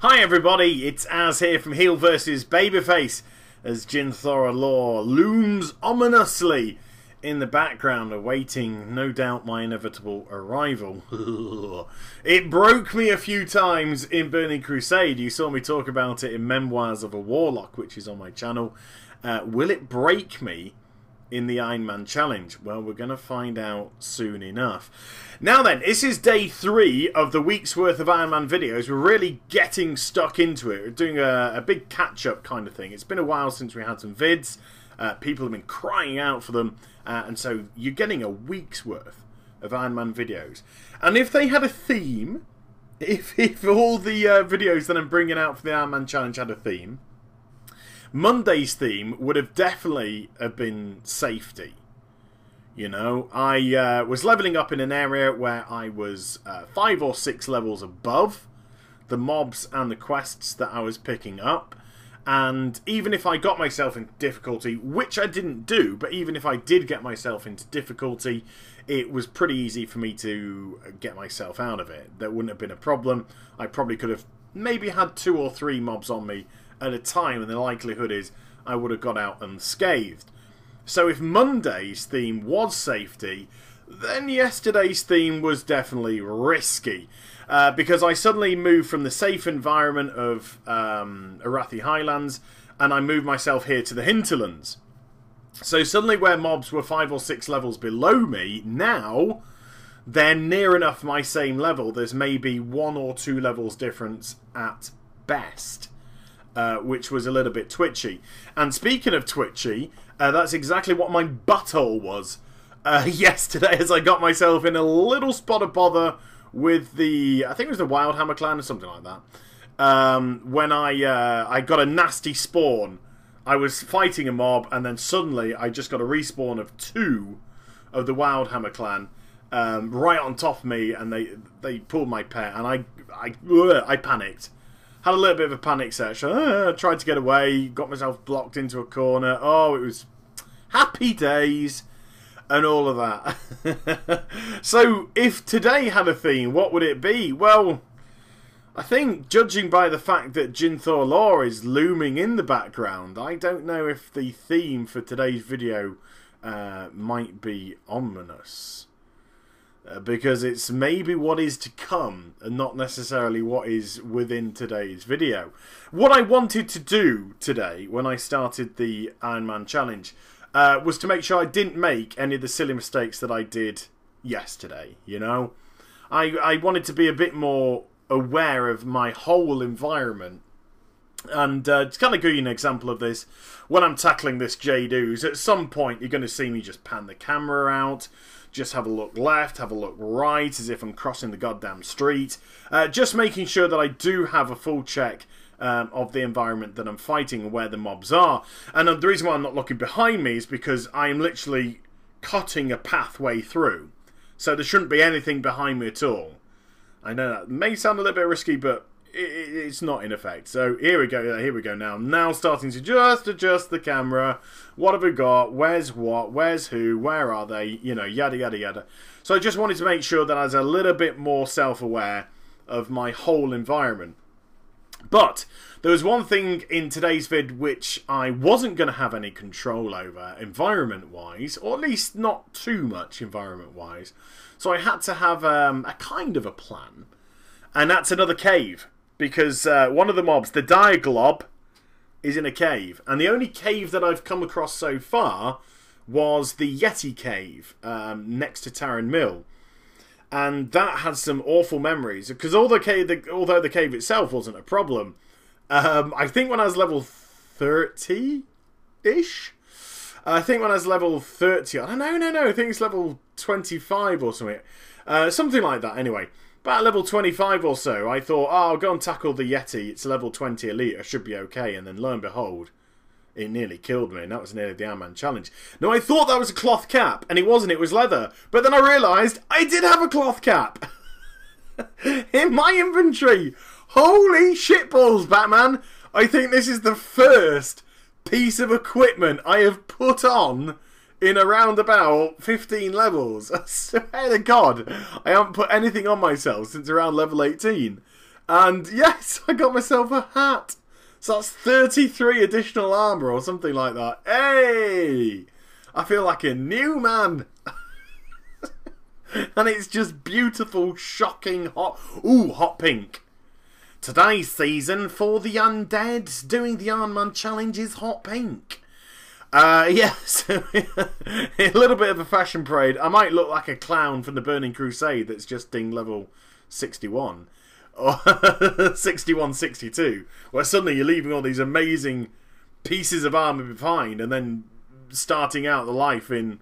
Hi everybody, it's Az here from Heel vs Babyface as Jintha'alor looms ominously in the background, awaiting no doubt my inevitable arrival. It broke me a few times in Burning Crusade. You saw me talk about it in Memoirs of a Warlock, which is on my channel. Will it break me in the Iron Man Challenge? Well, we're going to find out soon enough. Now then, this is day 3 of the week's worth of Iron Man videos. We're really getting stuck into it. We're doing a big catch-up kind of thing. It's been a while since we had some vids. People have been crying out for them. And so you're getting a week's worth of Iron Man videos. And if they had a theme, if all the videos that I'm bringing out for the Iron Man Challenge had a theme, Monday's theme would have definitely been safety. You know, I was leveling up in an area where I was 5 or 6 levels above the mobs and the quests that I was picking up. And even if I got myself into difficulty, which I didn't do, but even if I did get myself into difficulty, it was pretty easy for me to get myself out of it. That wouldn't have been a problem. I probably could have maybe had 2 or 3 mobs on me at a time, and the likelihood is I would have got out unscathed. So if Monday's theme was safety, then yesterday's theme was definitely risky, because I suddenly moved from the safe environment of Arathi Highlands, and I moved myself here to the Hinterlands. So suddenly where mobs were 5 or 6 levels below me, now they're near enough my same level. There's maybe 1 or 2 levels difference at best. Which was a little bit twitchy. And speaking of twitchy, that's exactly what my butthole was yesterday, as I got myself in a little spot of bother with the, I think it was the Wild Hammer Clan or something like that. When I got a nasty spawn, I was fighting a mob, and then suddenly I just got a respawn of 2 of the Wild Hammer Clan right on top of me, and they pulled my pet, and I panicked. Had a little bit of a panic session. Tried to get away, got myself blocked into a corner. Oh, it was happy days and all of that. So if today had a theme, what would it be? Well, I think, judging by the fact that Jintha'alor is looming in the background, I don't know if the theme for today's video might be ominous. Because it's maybe what is to come and not necessarily what is within today's video. What I wanted to do today when I started the Iron Man Challenge was to make sure I didn't make any of the silly mistakes that I did yesterday, you know? I wanted to be a bit more aware of my whole environment. And to kind of give you an example of this, when I'm tackling this Jade Ooze, at some point you're going to see me just pan the camera out, just have a look left, have a look right, as if I'm crossing the goddamn street. Just making sure that I do have a full check of the environment that I'm fighting and where the mobs are. And the reason why I'm not looking behind me is because I am literally cutting a pathway through. So there shouldn't be anything behind me at all. I know that may sound a little bit risky, but it's not in effect. So here we go now. I'm now starting to just adjust the camera. What have we got? Where's what? Where's who? Where are they? You know, yada, yada, yada. So I just wanted to make sure that I was a little bit more self-aware of my whole environment. But there was one thing in today's vid which I wasn't going to have any control over environment-wise, or at least not too much environment-wise. So I had to have a kind of a plan. And that's another cave. Because one of the mobs, the Diaglob, is in a cave. And the only cave that I've come across so far was the Yeti cave next to Taran Mill. And that had some awful memories. Because although the cave itself wasn't a problem, I think when I was level 30-ish? I think when I was level 30... I don't know, no. I think it's level 25 or something. Something like that, anyway. About level 25 or so, I thought, oh, I'll go and tackle the Yeti. It's level 20 elite. I should be okay. And then, lo and behold, it nearly killed me. And that was nearly the Iron Man Challenge. Now, I thought that was a cloth cap. And it wasn't. It was leather. But then I realised I did have a cloth cap in my inventory. Holy shitballs, Batman. I think this is the first piece of equipment I have put on in around about 15 levels. I swear to God, I haven't put anything on myself since around level 18. And yes, I got myself a hat. So that's 33 additional armor or something like that. Hey! I feel like a new man. And it's just beautiful, shocking, hot... Ooh, hot pink. Today's season for the undead, doing the Iron Man Challenge is hot pink. Yes, a little bit of a fashion parade. I might look like a clown from the Burning Crusade that's just ding level 61. Or 61, 62. Where suddenly you're leaving all these amazing pieces of armour behind and then starting out the life in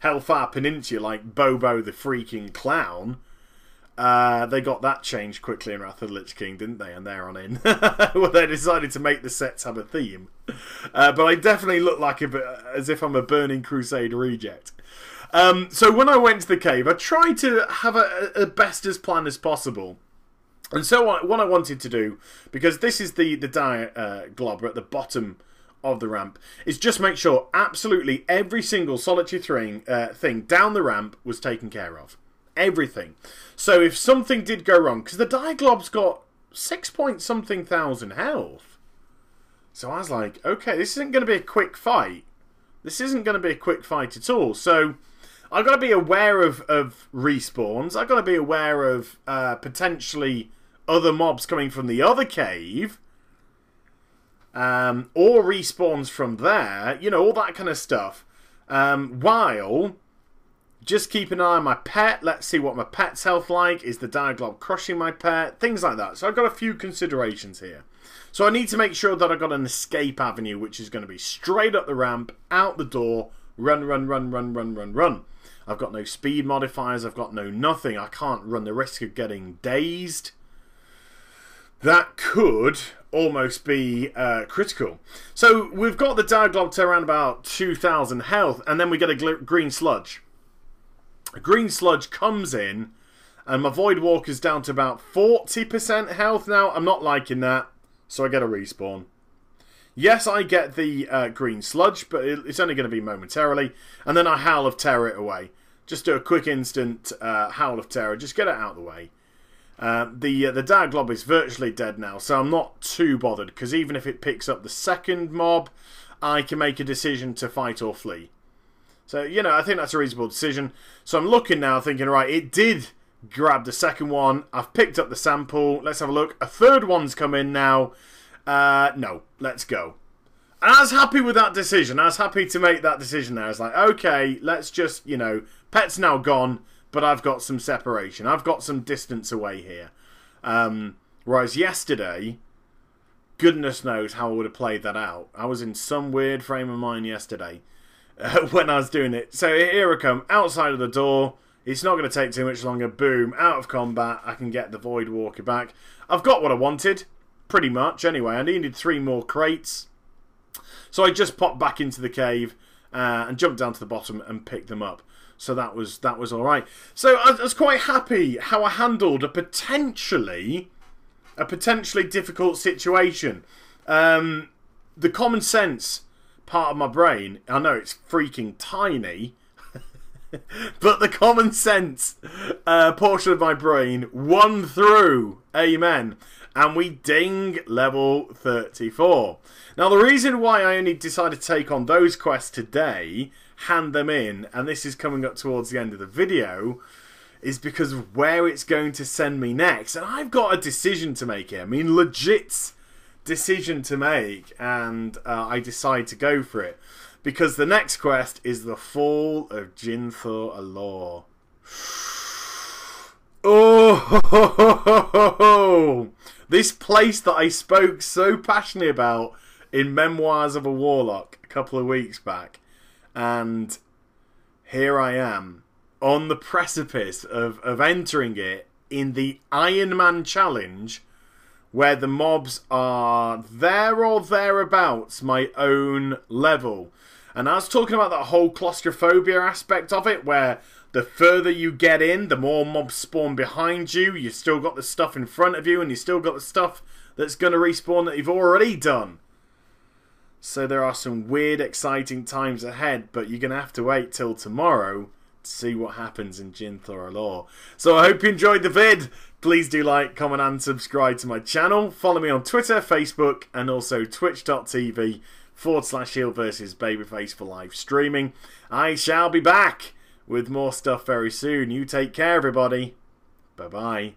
Hellfire Peninsula like Bobo the freaking clown. They got that changed quickly in Wrath of the Lich King, didn't they? And there on in. Well, they decided to make the sets have a theme. But I definitely look like a bit, as if I'm a Burning Crusade reject. So when I went to the cave, I tried to have a best as plan as possible. And so what I wanted to do, because this is the Diaglob at the bottom of the ramp, is just make sure absolutely every single solitary thing down the ramp was taken care of. Everything. So if something did go wrong, because the Diaglob's got 6 point something thousand health. So I was like, okay, this isn't going to be a quick fight. This isn't going to be a quick fight at all. So I've got to be aware of respawns. I've got to be aware of potentially other mobs coming from the other cave. Or respawns from there. You know, all that kind of stuff. While just keep an eye on my pet. Let's see what my pet's health like. Is the Diaglob crushing my pet? Things like that. So I've got a few considerations here. So I need to make sure that I've got an escape avenue, which is going to be straight up the ramp, out the door, run, run, run, run, run, run, run. I've got no speed modifiers. I've got no nothing. I can't run the risk of getting dazed. That could almost be critical. So we've got the Diaglob to around about 2,000 health, and then we get a Green Sludge. A Green Sludge comes in, and my Voidwalker's down to about 40% health now. I'm not liking that, so I get a respawn. Yes, I get the Green Sludge, but it's only going to be momentarily. And then I Howl of Terror it away. Just do a quick instant Howl of Terror. Just get it out of the way. The Diaglob is virtually dead now, so I'm not too bothered, because even if it picks up the second mob, I can make a decision to fight or flee. So, you know, I think that's a reasonable decision. So I'm looking now, thinking, right, it did grab the second one. I've picked up the sample. Let's have a look. A third one's come in now. No, let's go. And I was happy with that decision. I was happy to make that decision there. I was like, okay, let's just, you know, pet's now gone, but I've got some separation. I've got some distance away here. Whereas yesterday, goodness knows how I would have played that out. I was in some weird frame of mind yesterday. When I was doing it. So here I come, outside of the door. It's not going to take too much longer. Boom, out of combat. I can get the Voidwalker back. I've got what I wanted, pretty much, anyway. I needed 3 more crates. So I just popped back into the cave and jumped down to the bottom and picked them up. So that was all right. So I was quite happy how I handled a potentially difficult situation. The common sense part of my brain, I know it's freaking tiny, but the common sense portion of my brain won through. Amen. And we ding level 34. Now the reason why I only decided to take on those quests today, hand them in, and this is coming up towards the end of the video, is because of where it's going to send me next. And I've got a decision to make here. I mean, legit decision to make, and I decide to go for it because the next quest is the Fall of Jintha'alor. Oh, ho, ho, ho, ho, ho. This place that I spoke so passionately about in Memoirs of a Warlock a couple of weeks back, and here I am on the precipice of entering it in the Iron Man Challenge, where the mobs are there or thereabouts my own level. And I was talking about that whole claustrophobia aspect of it, where the further you get in, the more mobs spawn behind you. You've still got the stuff in front of you, and you've still got the stuff that's going to respawn that you've already done. So there are some weird, exciting times ahead, but you're going to have to wait till tomorrow see what happens in Jintha'alor. So I hope you enjoyed the vid. Please do like, comment and subscribe to my channel. Follow me on Twitter, Facebook and also Twitch.tv/Heel vs Babyface for live streaming. I shall be back with more stuff very soon. You take care, everybody. Bye-bye.